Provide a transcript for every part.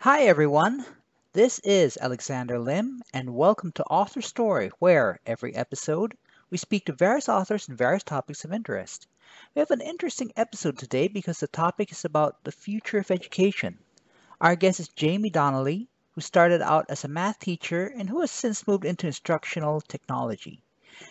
Hi everyone, this is Alexander Lim and welcome to Author Story, where every episode we speak to various authors and various topics of interest. We have an interesting episode today because the topic is about the future of education. Our guest is Jaime Donally, who started out as a math teacher and who has since moved into instructional technology.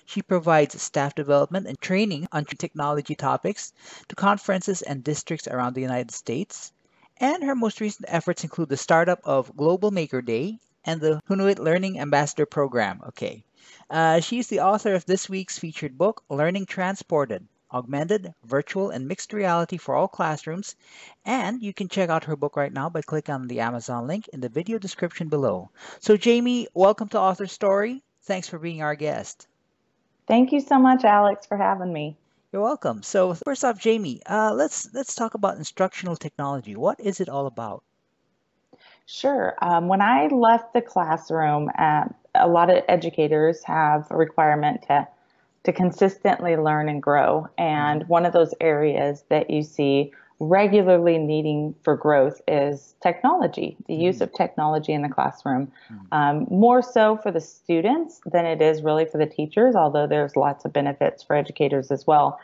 She provides staff development and training on technology topics to conferences and districts around the United States. And her most recent efforts include the startup of Global Maker Day and the Hunuit Learning Ambassador Program. Okay. She's the author of this week's featured book, Learning Transported, Augmented, Virtual, and Mixed Reality for All Classrooms. And you can check out her book right now by clicking on the Amazon link in the video description below. So Jaime, welcome to Author Story. Thanks for being our guest. Thank you so much, Alex, for having me. You're welcome. So first off, Jaime, let's talk about instructional technology. What is it all about? Sure. When I left the classroom, a lot of educators have a requirement to consistently learn and grow. And one of those areas that you see regularly needing for growth is technology, the use of technology in the classroom, more so for the students than it is really for the teachers, although there's lots of benefits for educators as well.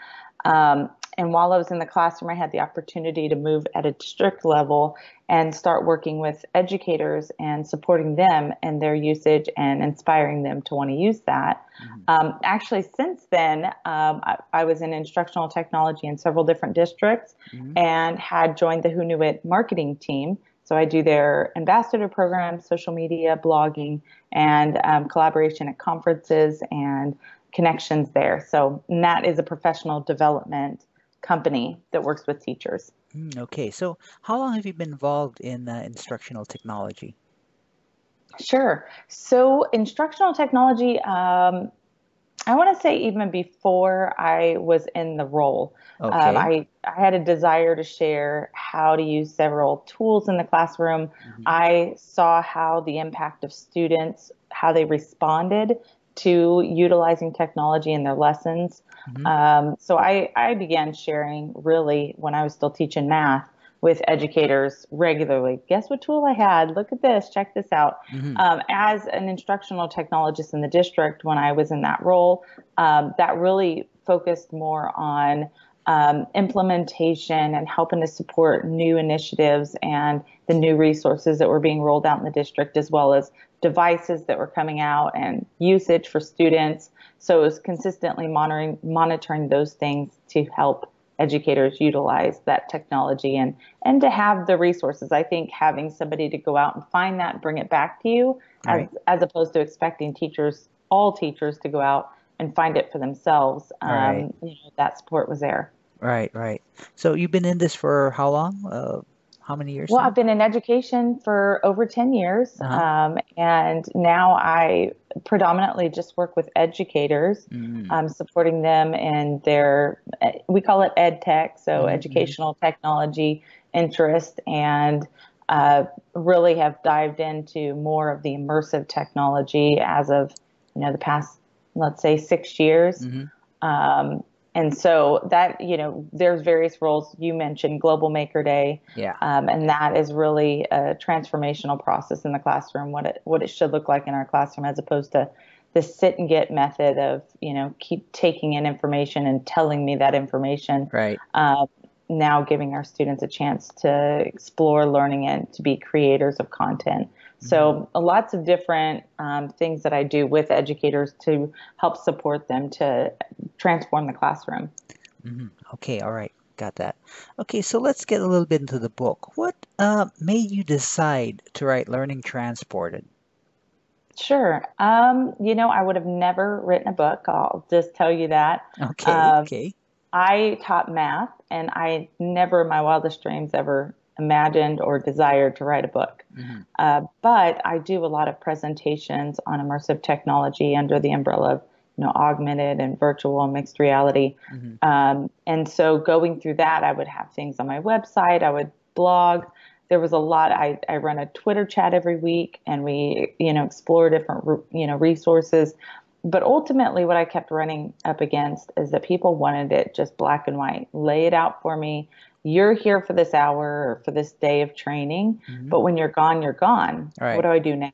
And while I was in the classroom, I had the opportunity to move at a district level and start working with educators and supporting them and their usage and inspiring them to want to use that. Actually, since then, I was in instructional technology in several different districts and had joined the Hunuit marketing team. So I do their ambassador program, social media, blogging, and collaboration at conferences and connections there. So that is a professional development company that works with teachers. Okay. So how long have you been involved in instructional technology? Sure. So instructional technology, I want to say even before I was in the role, okay. I had a desire to share how to use several tools in the classroom. I saw how the impact of students, how they responded to utilizing technology in their lessons. So I began sharing really when I was still teaching math with educators regularly. Guess what tool I had? Look at this, check this out. As an instructional technologist in the district, when I was in that role, that really focused more on implementation and helping to support new initiatives and the new resources that were being rolled out in the district, as well as devices that were coming out and usage for students. So it was consistently monitoring those things to help educators utilize that technology and to have the resources. I think having somebody to go out and find that, bring it back to you, as opposed to expecting teachers, all teachers, to go out and find it for themselves. You know, that support was there. Right. So you've been in this for how long? How many years? Well, now? I've been in education for over 10 years. And now I predominantly just work with educators, supporting them in their, we call it ed tech, so educational technology interest, and really have dived into more of the immersive technology as of, you know, the past, let's say, 6 years. And so that, you know, there's various roles. You mentioned Global Maker Day, and that is really a transformational process in the classroom, what it should look like in our classroom, as opposed to the sit and get method of, you know, keep taking in information and telling me that information. Now giving our students a chance to explore learning and to be creators of content. So lots of different things that I do with educators to help support them to transform the classroom. Okay, all right, got that. Okay, so let's get a little bit into the book. What made you decide to write Learning Transported? Sure. You know, I would have never written a book. I'll just tell you that. Okay, okay. I taught math, and I never in my wildest dreams ever imagined or desired to write a book. But I do a lot of presentations on immersive technology under the umbrella of, you know, augmented and virtual and mixed reality. And so going through that, I would have things on my website. I would blog. There was a lot. I run a Twitter chat every week, and we, you know, explore different, you know, resources. But ultimately, what I kept running up against is that people wanted it just black and white. Lay it out for me. you're here for this hour or for this day of training, mm-hmm. but when you're gone, you're gone. Right. What do I do now?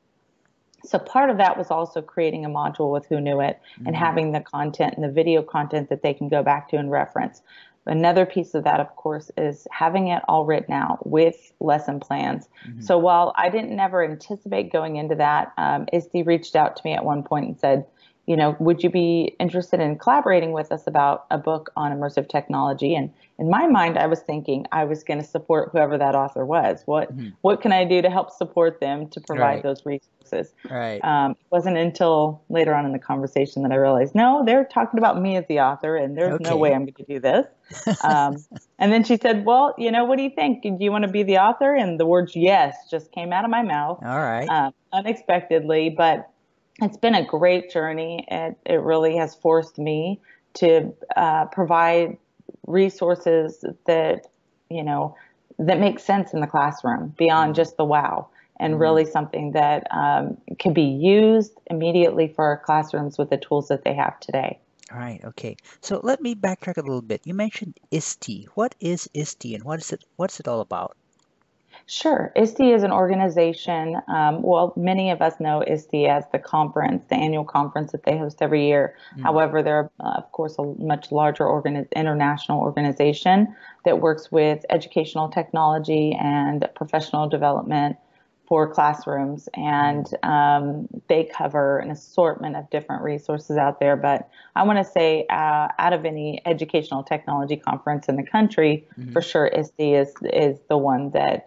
So part of that was also creating a module with Hunuit mm-hmm. and having the content and the video content that they can go back to and reference. Another piece of that, of course, is having it all written out with lesson plans. Mm-hmm. So while I didn't ever anticipate going into that, ISTE reached out to me at one point and said, you know, would you be interested in collaborating with us about a book on immersive technology? And in my mind, I was thinking I was going to support whoever that author was. What can I do to help support them to provide those resources? Right. It wasn't until later on in the conversation that I realized, no, they're talking about me as the author, and there's no way I'm going to do this. And then she said, well, you know, what do you think? Do you want to be the author? And the words yes just came out of my mouth. All right. Unexpectedly, but it's been a great journey. It really has forced me to provide resources that, you know, that make sense in the classroom beyond just the wow, and really something that can be used immediately for our classrooms with the tools that they have today. All right. Okay. So let me backtrack a little bit. You mentioned ISTE. What is ISTE, and what's it all about? Sure. ISTE is an organization. Well, many of us know ISTE as the conference, the annual conference that they host every year. Mm-hmm. However, they're, of course, a much larger international organization that works with educational technology and professional development for classrooms. And they cover an assortment of different resources out there. But I want to say out of any educational technology conference in the country, mm-hmm. for sure, ISTE is the one that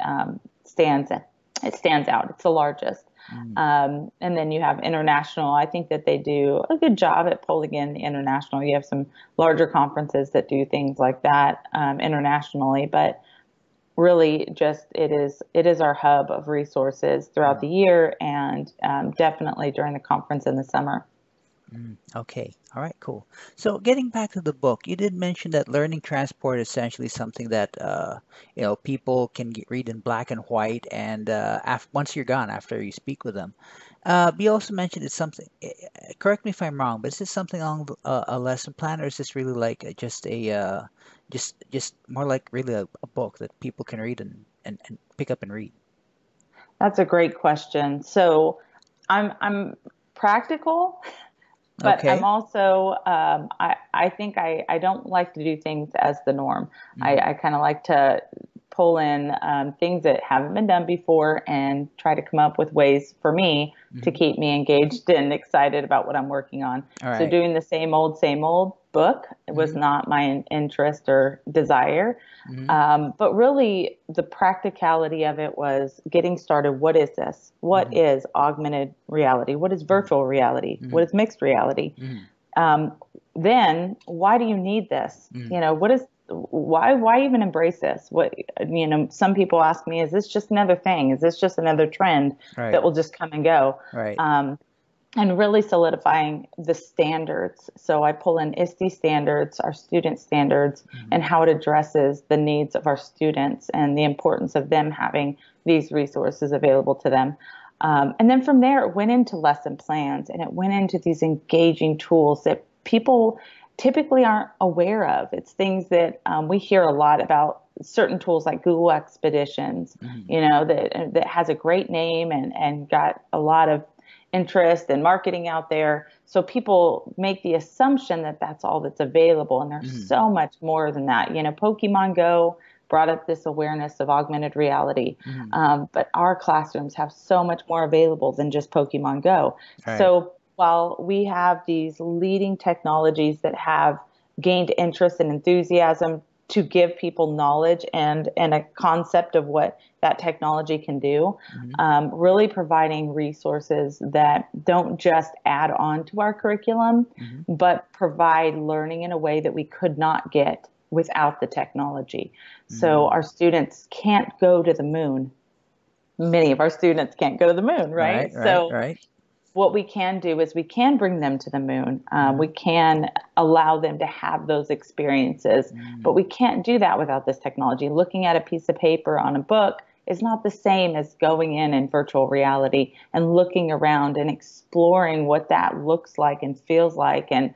stands out. It's the largest. Mm-hmm. And then you have international. I think that they do a good job at pulling in the international. You have some larger conferences that do things like that internationally. But really just it is our hub of resources throughout the year, and definitely during the conference in the summer. Okay. All right, cool. So getting back to the book, you did mention that learning transport is essentially something that, you know, people can read in black and white, and once you're gone, after you speak with them. You also mentioned it's something, correct me if I'm wrong, but is this something along a lesson plan, or is this really like just a, just more like really a book that people can read and pick up and read? That's a great question. So I'm practical. But I'm also, I think I don't like to do things as the norm. Mm-hmm. I kind of like to pull in things that haven't been done before and try to come up with ways for me mm-hmm. to keep me engaged and excited about what I'm working on. Right. So doing the same old book mm-hmm. was not my interest or desire. Mm-hmm. But really the practicality of it was getting started. What is this? What mm-hmm. is augmented reality? What is virtual reality? Mm-hmm. What is mixed reality? Mm-hmm. Then why do you need this? Mm-hmm. You know, why even embrace this? What, you know, some people ask me, is this just another thing? Is this just another trend that will just come and go? Right. And really solidifying the standards. So I pull in ISTE standards, our student standards, mm-hmm. and how it addresses the needs of our students and the importance of them having these resources available to them. And then from there, it went into lesson plans, and it went into these engaging tools that people typically aren't aware of. It's things that we hear a lot about, certain tools like Google Expeditions, mm-hmm. you know, that has a great name and got a lot of interest and marketing out there. So people make the assumption that that's all that's available. And there's mm-hmm. so much more than that. You know, Pokemon Go brought up this awareness of augmented reality. Mm-hmm. But our classrooms have so much more available than just Pokemon Go. Right. So while we have these leading technologies that have gained interest and enthusiasm to give people knowledge and a concept of what that technology can do, mm-hmm. Really providing resources that don't just add on to our curriculum, mm-hmm. but provide learning in a way that we could not get without the technology. Mm-hmm. So our students can't go to the moon. Many of our students can't go to the moon, right? So what we can do is we can bring them to the moon. We can allow them to have those experiences, mm-hmm. but we can't do that without this technology. Looking at a piece of paper on a book is not the same as going in virtual reality and looking around and exploring what that looks like and feels like. And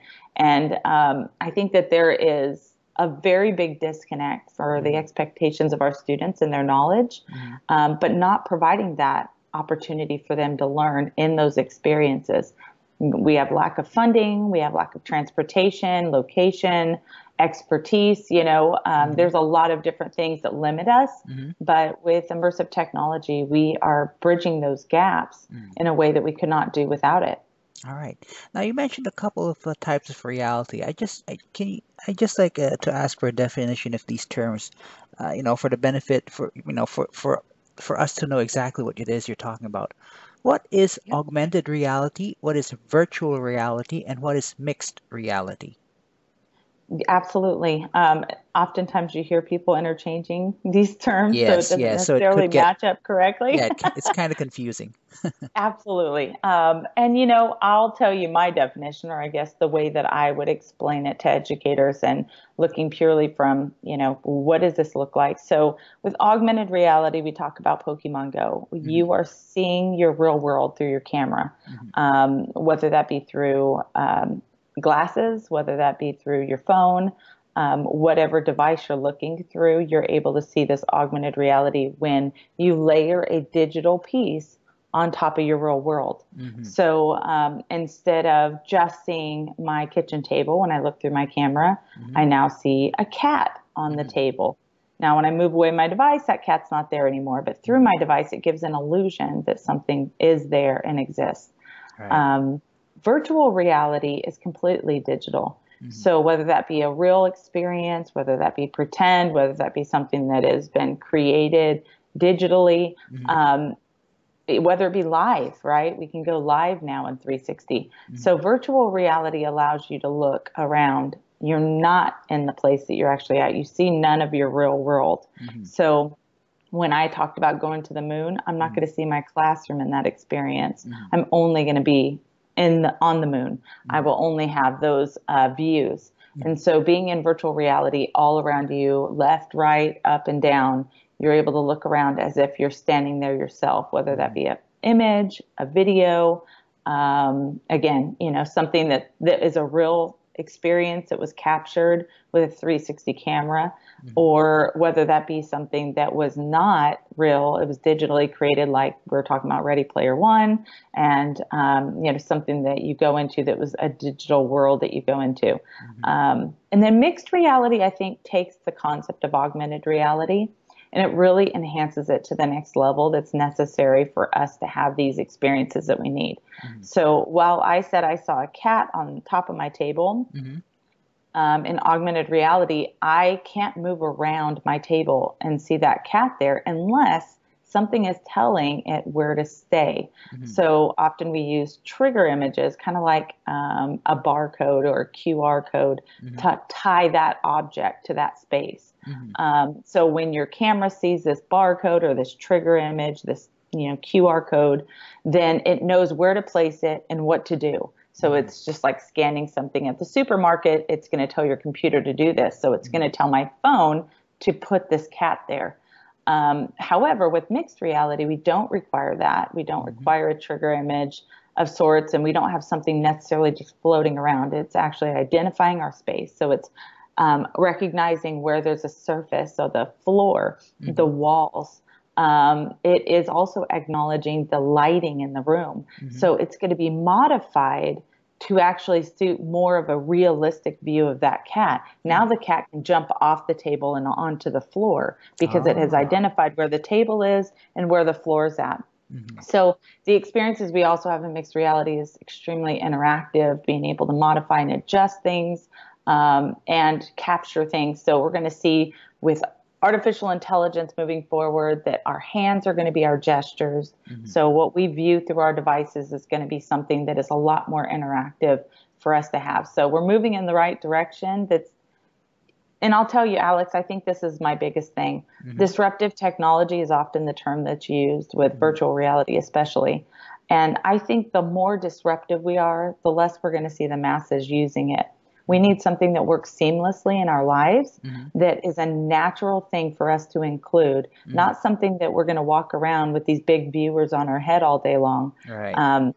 I think that there is a very big disconnect for the expectations of our students and their knowledge, but not providing that opportunity for them to learn in those experiences. We have lack of funding, we have lack of transportation, location, expertise, you know, there's a lot of different things that limit us, but with immersive technology, we are bridging those gaps in a way that we could not do without it. All right. Now you mentioned a couple of types of reality. I just like to ask for a definition of these terms, you know, for the benefit, for, you know, for us to know exactly what it is you're talking about. What is augmented reality? What is virtual reality? And what is mixed reality? Absolutely. Oftentimes you hear people interchanging these terms, so it doesn't necessarily match up correctly. Yeah, it's kind of confusing. Absolutely. And, you know, I'll tell you my definition, or I guess the way that I would explain it to educators, and looking purely from, you know, what does this look like? So with augmented reality, we talk about Pokemon Go. You are seeing your real world through your camera, whether that be through glasses, whether that be through your phone, whatever device you're looking through, you're able to see this augmented reality when you layer a digital piece on top of your real world. So instead of just seeing my kitchen table when I look through my camera, I now see a cat on the table. Now, when I move away my device, that cat's not there anymore, but through my device, it gives an illusion that something is there and exists. Right. Virtual reality is completely digital. So whether that be a real experience, whether that be pretend, whether that be something that has been created digitally, whether it be live, right? We can go live now in 360. So virtual reality allows you to look around. You're not in the place that you're actually at. You see none of your real world. So when I talked about going to the moon, I'm not going to see my classroom in that experience. I'm only going to be on the moon. I will only have those views. And so being in virtual reality all around you, left, right, up and down, you're able to look around as if you're standing there yourself, whether that be an image, a video, again, you know, something that is a real experience that was captured with a 360 camera, or whether that be something that was not real, it was digitally created, like we're talking about Ready Player One, and you know, something that you go into that was a digital world that you go into. And then mixed reality, I think, takes the concept of augmented reality and it really enhances it to the next level that's necessary for us to have these experiences that we need. So while I said I saw a cat on top of my table, in augmented reality, I can't move around my table and see that cat there unless something is telling it where to stay. So often we use trigger images, kind of like a barcode or a QR code, to tie that object to that space. So when your camera sees this barcode or this trigger image, this, you know, QR code, then it knows where to place it and what to do. So it's just like scanning something at the supermarket. It's going to tell your computer to do this. So it's going to tell my phone to put this cat there. However, with mixed reality, we don't require that. We don't require a trigger image of sorts, and we don't have something necessarily just floating around. It's actually identifying our space. So it's recognizing where there's a surface, so the floor, the walls. It is also acknowledging the lighting in the room. So it's going to be modified to actually suit more of a realistic view of that cat. Now the cat can jump off the table and onto the floor because it has identified where the table is and where the floor is at. So the experiences we also have in mixed reality is extremely interactive, being able to modify and adjust things, and capture things. So we're going to see with artificial intelligence moving forward that our hands are going to be our gestures. So what we view through our devices is going to be something that is a lot more interactive for us to have. So we're moving in the right direction. And I'll tell you, Alex, I think this is my biggest thing. Disruptive technology is often the term that's used with virtual reality, especially. And I think the more disruptive we are, the less we're going to see the masses using it. We need something that works seamlessly in our lives, that is a natural thing for us to include, not something that we're going to walk around with these big viewers on our head all day long. Right.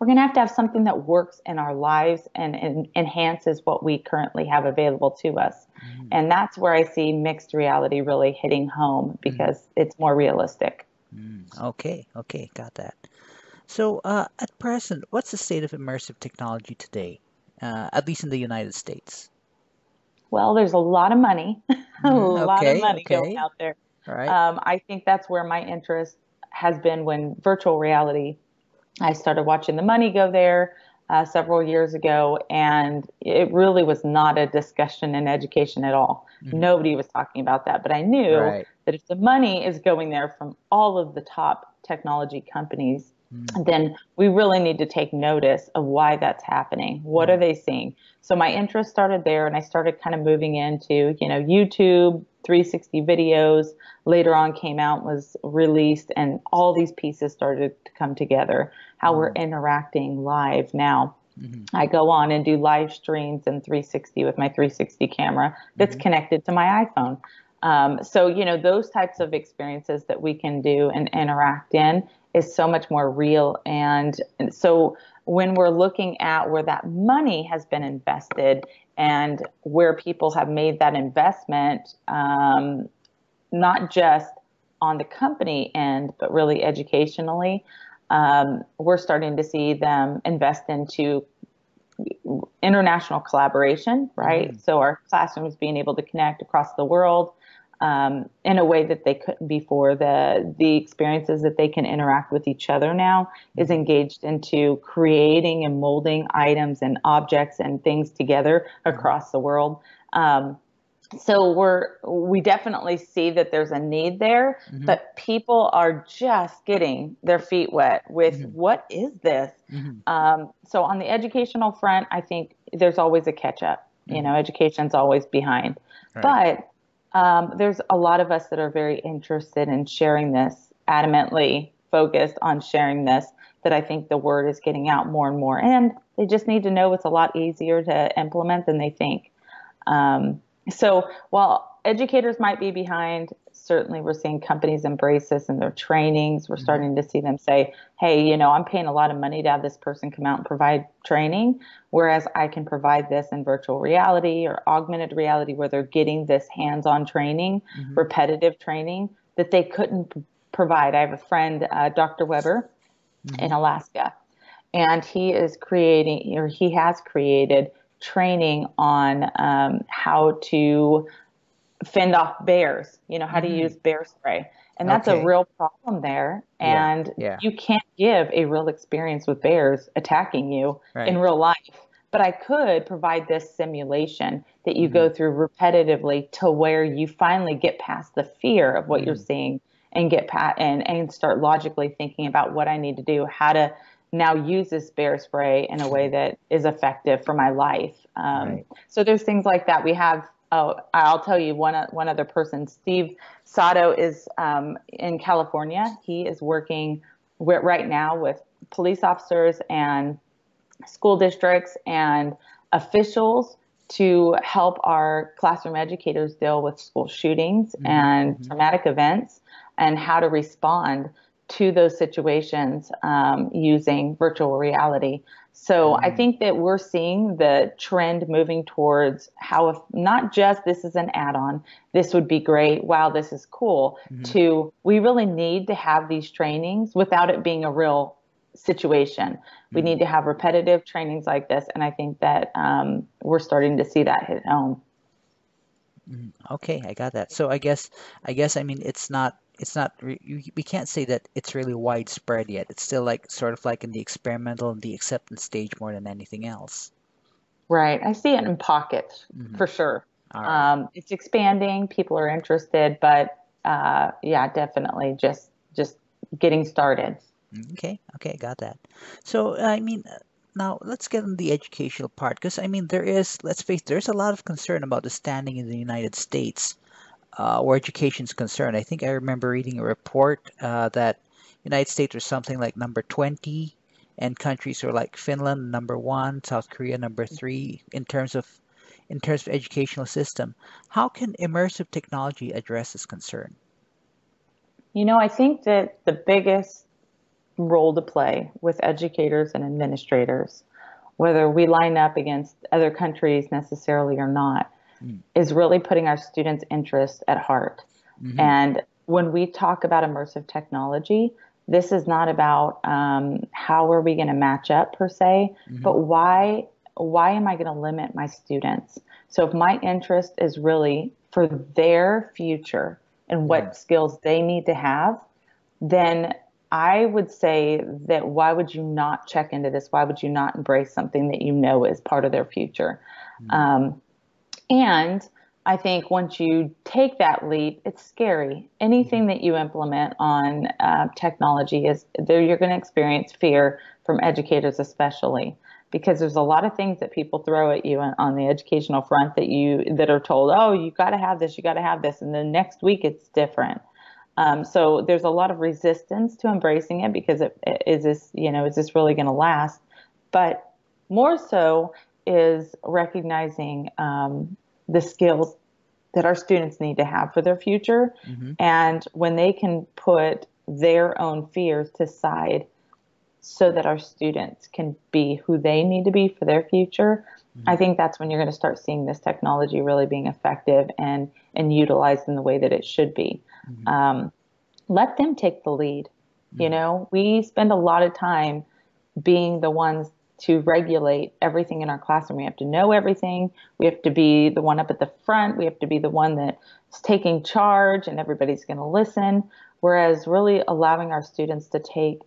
we're going to have something that works in our lives and enhances what we currently have available to us. Mm. And that's where I see mixed reality really hitting home, because it's more realistic. Mm. Okay. Okay. Got that. So at present, what's the state of immersive technology today, at least in the United States? Well, there's a lot of money, a lot of money going out there. All right. I think that's where my interest has been when virtual reality, I started watching the money go there several years ago, and it really was not a discussion in education at all. Mm-hmm. Nobody was talking about that, but I knew that if the money is going there from all of the top technology companies, then we really need to take notice of why that's happening. What are they seeing? So my interest started there, and I started kind of moving into, you know, YouTube, 360 videos. Later on came out, was released, and all these pieces started to come together, how we're interacting live now. Mm-hmm. I go on and do live streams in 360 with my 360 camera that's connected to my iPhone. So, you know, those types of experiences that we can do and interact in is so much more real. And so when we're looking at where that money has been invested and where people have made that investment, not just on the company end, but really educationally, we're starting to see them invest into international collaboration, right? So our classrooms being able to connect across the world, in a way that they couldn't before. The experiences that they can interact with each other now is engaged into creating and molding items and objects and things together across the world. So we definitely see that there's a need there, but people are just getting their feet wet with what is this? So on the educational front, I think there's always a catch up. You know, education's always behind, but there's a lot of us that are very interested in sharing this, adamantly focused on sharing this, that I think the word is getting out more and more. And they just need to know it's a lot easier to implement than they think. So while educators might be behind, certainly we're seeing companies embrace this in their trainings. We're starting to see them say, hey, you know, I'm paying a lot of money to have this person come out and provide training, whereas I can provide this in virtual reality or augmented reality where they're getting this hands-on training, repetitive training that they couldn't provide. I have a friend, Dr. Weber in Alaska, and he is creating, or he has created, training on how to fend off bears, you know, how to use bear spray. And that's a real problem there. And you can't give a real experience with bears attacking you in real life. But I could provide this simulation that you go through repetitively to where you finally get past the fear of what you're seeing and get past, and start logically thinking about what I need to do, how to now use this bear spray in a way that is effective for my life. So there's things like that. We have, I'll tell you one other person, Steve Sato is in California. He is working with, right now, with police officers and school districts and officials to help our classroom educators deal with school shootings and traumatic events and how to respond to those situations using virtual reality. So I think that we're seeing the trend moving towards how, if not just this is an add-on, this would be great, wow, this is cool, to we really need to have these trainings without it being a real situation. We need to have repetitive trainings like this, and I think that we're starting to see that hit home. Okay, I got that. So I guess, I mean, it's not, we can't say that it's really widespread yet. It's still like sort of like in the experimental and the acceptance stage more than anything else. Right. I see it in pockets for sure. Right. It's expanding. People are interested, but yeah, definitely just getting started. Okay. Okay. Got that. So, I mean, now let's get into the educational part, because I mean, there is, let's face it, there's a lot of concern about the standing in the United States. Where education is concerned. I think I remember reading a report that United States was something like number 20, and countries were like Finland number 1, South Korea number 3 in terms of educational system. How can immersive technology address this concern? You know, I think that the biggest role to play with educators and administrators, whether we line up against other countries necessarily or not, is really putting our students' interests at heart. Mm-hmm. And when we talk about immersive technology, this is not about how are we going to match up per se, mm-hmm. but why am I going to limit my students? So if my interest is really for their future and what yeah. skills they need to have, then I would say that why would you not check into this? Why would you not embrace something that you know is part of their future? Mm-hmm. And I think once you take that leap, it's scary. Anything that you implement on technology is there, you're going to experience fear from educators, especially because there's a lot of things that people throw at you on the educational front that are told, oh, you got to have this, you got to have this. And then next week it's different. So there's a lot of resistance to embracing it because is this really going to last? But more so is recognizing the skills that our students need to have for their future. Mm-hmm. And when they can put their own fears to side so that our students can be who they need to be for their future, mm-hmm. I think that's when you're going to start seeing this technology really being effective and utilized in the way that it should be. Mm-hmm. Let them take the lead. Mm-hmm. You know, we spend a lot of time being the ones to regulate everything in our classroom. We have to know everything. We have to be the one up at the front. We have to be the one that's taking charge and everybody's going to listen. Whereas really allowing our students to take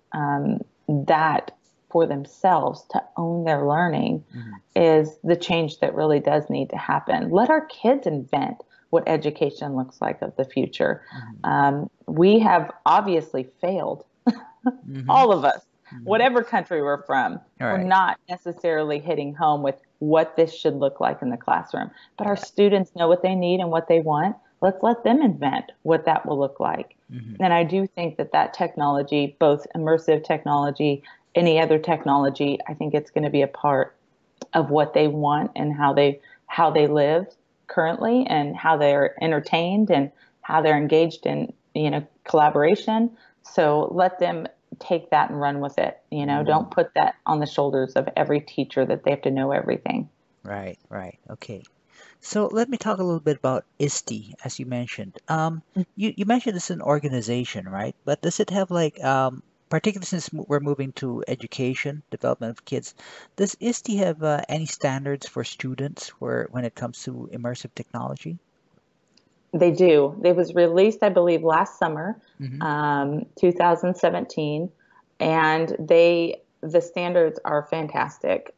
that for themselves, to own their learning, mm-hmm. is the change that really does need to happen. Let our kids invent what education looks like of the future. Mm-hmm. We have obviously failed, mm-hmm. all of us. Whatever country we're from, right. we're not necessarily hitting home with what this should look like in the classroom. But our students know what they need and what they want. Let's let them invent what that will look like. Mm-hmm. And I do think that technology, both immersive technology, any other technology, I think it's going to be a part of what they want and how they live currently and how they're entertained and how they're engaged in, collaboration. So let them take that and run with it. Mm-hmm. Don't put that on the shoulders of every teacher that they have to know everything. Right. Okay. So let me talk a little bit about ISTE, as you mentioned. You mentioned it's an organization, right? But does it have particularly since we're moving to education, development of kids, does ISTE have any standards for students when it comes to immersive technology? They do. It was released, I believe, last summer, mm-hmm. 2017, and the standards are fantastic.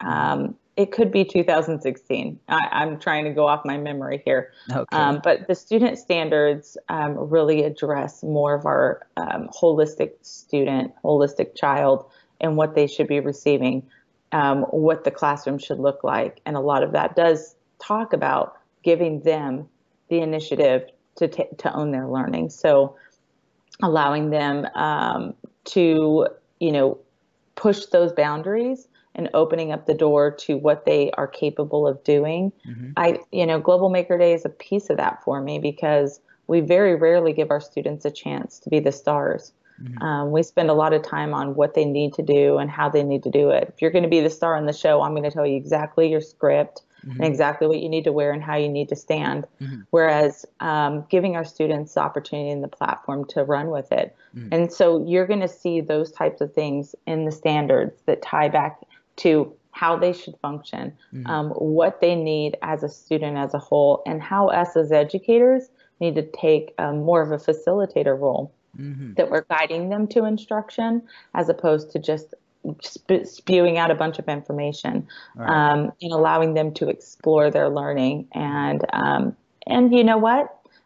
It could be 2016. I'm trying to go off my memory here. Okay. But the student standards really address more of our holistic child, and what they should be receiving, what the classroom should look like. And a lot of that does talk about giving them the initiative to own their learning. So allowing them to, push those boundaries and opening up the door to what they are capable of doing. Mm-hmm. Global Maker Day is a piece of that for me because we very rarely give our students a chance to be the stars. Mm-hmm. We spend a lot of time on what they need to do and how they need to do it. If you're going to be the star on the show, I'm going to tell you exactly your script, mm-hmm. and exactly what you need to wear and how you need to stand. Mm-hmm. Whereas giving our students the opportunity and the platform to run with it. Mm-hmm. And so you're going to see those types of things in the standards that tie back to how they should function, mm-hmm. What they need as a student as a whole, and how us as educators need to take more of a facilitator role, mm-hmm. that we're guiding them to instruction as opposed to just spewing out a bunch of information, right. And allowing them to explore their learning and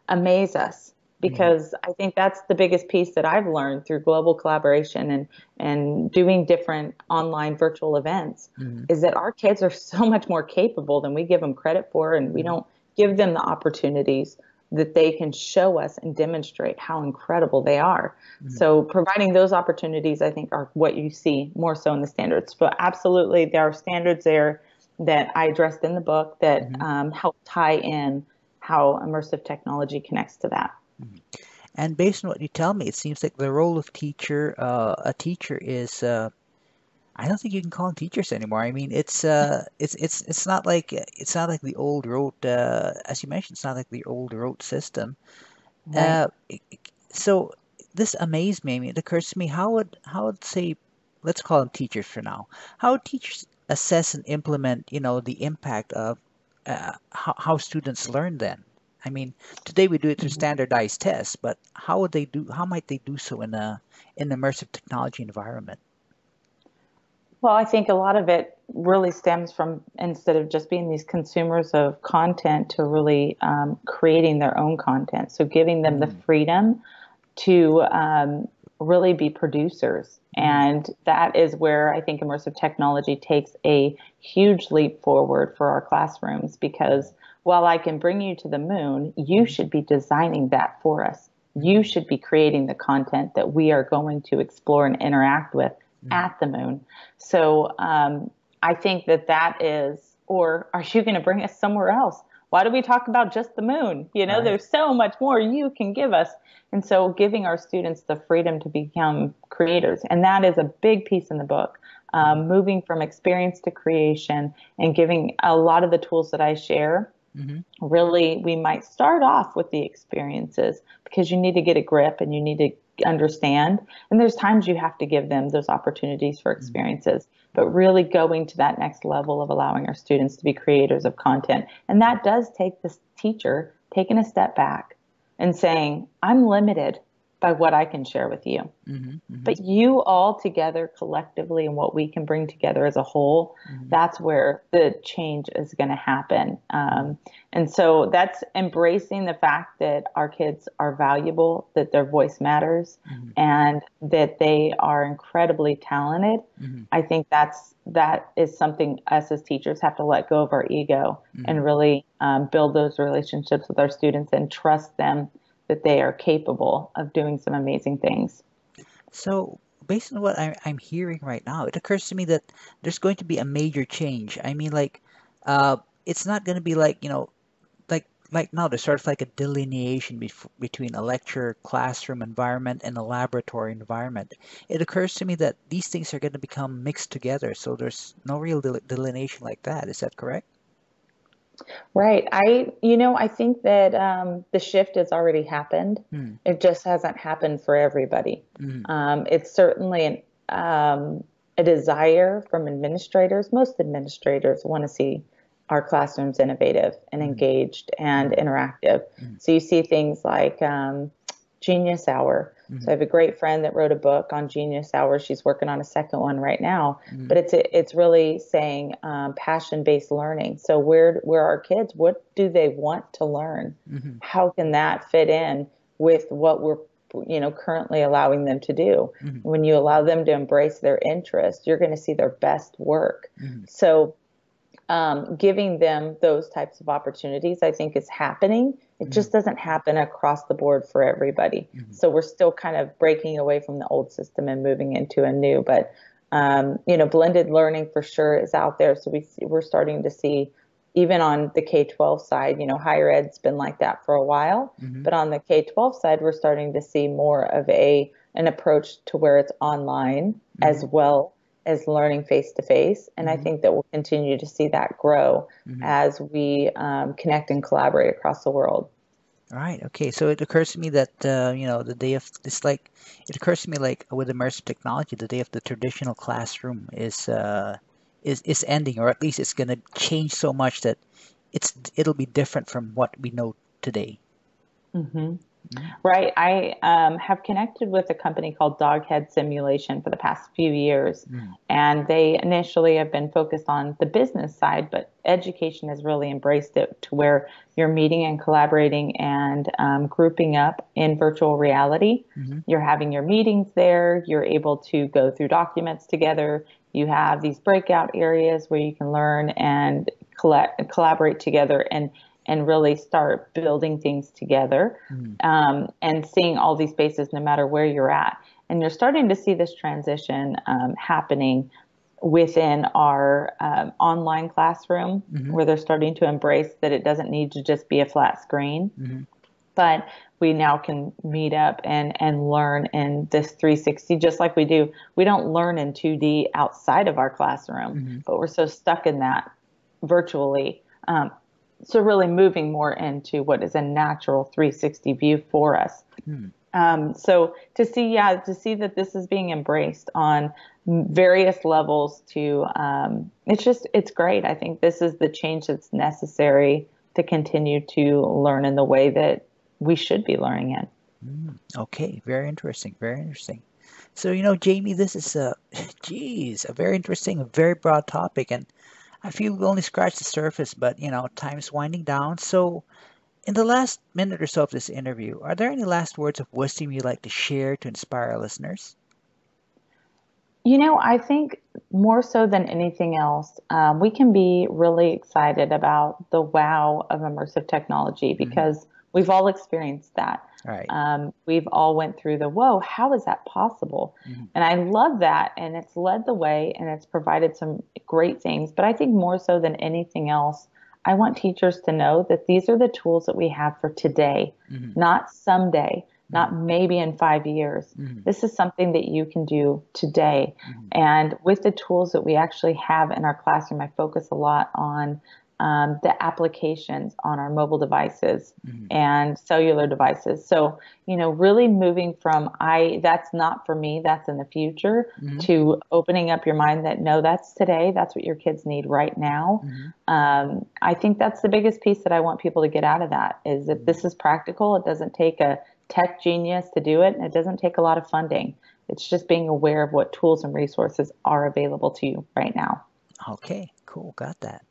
amaze us, because mm-hmm. I think that's the biggest piece that I've learned through global collaboration and doing different online virtual events, mm-hmm. is that our kids are so much more capable than we give them credit for, and we mm-hmm. don't give them the opportunities that they can show us and demonstrate how incredible they are. Mm-hmm. So providing those opportunities, I think, are what you see more so in the standards. But absolutely, there are standards there that I addressed in the book that mm-hmm. Help tie in how immersive technology connects to that. Mm-hmm. And based on what you tell me, it seems like the role of teacher, is, I don't think you can call them teachers anymore. I mean, it's not like the old rote, as you mentioned, it's not like the old rote system. Right. So this amazed me. I mean, it occurs to me, how would say, let's call them teachers for now. How would teachers assess and implement, you know, the impact of how students learn then? I mean, today we do it through standardized tests, but how would they do? How might they do so in an immersive technology environment? Well, I think a lot of it really stems from, instead of just being these consumers of content, to really creating their own content. So giving them the freedom to really be producers. And that is where I think immersive technology takes a huge leap forward for our classrooms, because while I can bring you to the moon, you should be designing that for us. You should be creating the content that we are going to explore and interact with at the moon. So I think that is, or are you going to bring us somewhere else? Why do we talk about just the moon? You know, right. There's so much more you can give us. And so giving our students the freedom to become creators. And that is a big piece in the book, moving from experience to creation, and giving a lot of the tools that I share. Mm-hmm. Really, we might start off with the experiences, because you need to get a grip and you need to understand. And there's times you have to give them those opportunities for experiences, but really going to that next level of allowing our students to be creators of content. And that does take this teacher taking a step back and saying, I'm limited by what I can share with you. But you all together collectively, and what we can bring together as a whole, that's where the change is going to happen. And so that's embracing the fact that our kids are valuable, that their voice matters, and that they are incredibly talented. I think that is something us as teachers have to let go of our ego and really build those relationships with our students and trust them that they are capable of doing some amazing things. So based on what I'm hearing right now, it occurs to me that there's going to be a major change. I mean, like, it's not going to be like, you know, like now there's sort of like a delineation between a lecture classroom environment and a laboratory environment. It occurs to me that these things are going to become mixed together. So there's no real delineation like that. Is that correct? Right. I think that the shift has already happened. It just hasn't happened for everybody. It's certainly a desire from administrators. Most administrators want to see our classrooms innovative and engaged and interactive. So you see things like Genius Hour. So I have a great friend that wrote a book on Genius Hour. She's working on a second one right now, but it's really saying passion-based learning. So where are kids? What do they want to learn? How can that fit in with what we're currently allowing them to do? When you allow them to embrace their interest, you're going to see their best work. So giving them those types of opportunities, I think, is happening. It just doesn't happen across the board for everybody. So we're still kind of breaking away from the old system and moving into a new, but, blended learning for sure is out there. So we're starting to see, even on the K-12 side, higher ed's been like that for a while, but on the K-12 side, we're starting to see more of an approach to where it's online as well as learning face-to-face. And I think that we'll continue to see that grow as we connect and collaborate across the world. All right. Okay. So it occurs to me that, it occurs to me like with immersive technology, the day of the traditional classroom is ending, or at least it's going to change so much that it'll be different from what we know today. Right. I have connected with a company called Doghead Simulation for the past few years, and they initially have been focused on the business side, but education has really embraced it to where you're meeting and collaborating and grouping up in virtual reality. You're having your meetings there. You're able to go through documents together. You have these breakout areas where you can learn and collaborate together and really start building things together, and seeing all these spaces no matter where you're at. And you're starting to see this transition happening within our online classroom, where they're starting to embrace that it doesn't need to just be a flat screen. but we now can meet up and learn in this 360, just like we do. We don't learn in 2D outside of our classroom, mm-hmm. but we're so stuck in that virtually. So really moving more into what is a natural 360 view for us. Mm-hmm. So to see that this is being embraced on various levels to, it's great. I think this is the change that's necessary to continue to learn in the way that we should be learning in. Okay, very interesting, very interesting. So, Jaime, this is a very interesting, very broad topic, and I feel we only scratched the surface, but, time's winding down. So in the last minute or so of this interview, are there any last words of wisdom you'd like to share to inspire our listeners? I think more so than anything else, we can be really excited about the wow of immersive technology, because mm-hmm. we've all experienced that. Right. We've all went through the, whoa, how is that possible? Mm-hmm. And I love that. And it's led the way and it's provided some great things. But I think more so than anything else, I want teachers to know that these are the tools that we have for today, mm-hmm. not someday, mm-hmm. not maybe in 5 years. Mm-hmm. This is something that you can do today. Mm-hmm. And with the tools that we actually have in our classroom, I focus a lot on the applications on our mobile devices mm-hmm. and cellular devices. So, really moving from that's not for me, that's in the future, mm-hmm. to opening up your mind that no, that's today, that's what your kids need right now. Mm-hmm. I think that's the biggest piece that I want people to get out of that, is that mm-hmm. this is practical. It doesn't take a tech genius to do it, and it doesn't take a lot of funding. It's just being aware of what tools and resources are available to you right now. Okay, cool, got that.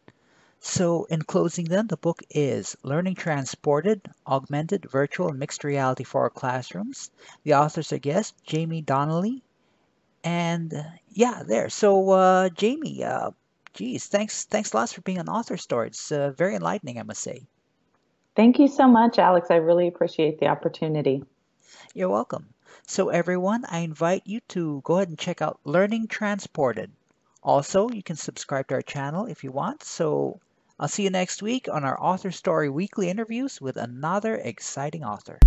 So in closing then, the book is Learning Transported, Augmented, Virtual, and Mixed Reality for Our Classrooms. The authors are guests, Jaime Donally. And so Jaime, thanks lots for being on Author Store. It's very enlightening, I must say. Thank you so much, Alex. I really appreciate the opportunity. You're welcome. So everyone, I invite you to go ahead and check out Learning Transported. Also, you can subscribe to our channel if you want. So I'll see you next week on our Author Story Weekly interviews with another exciting author.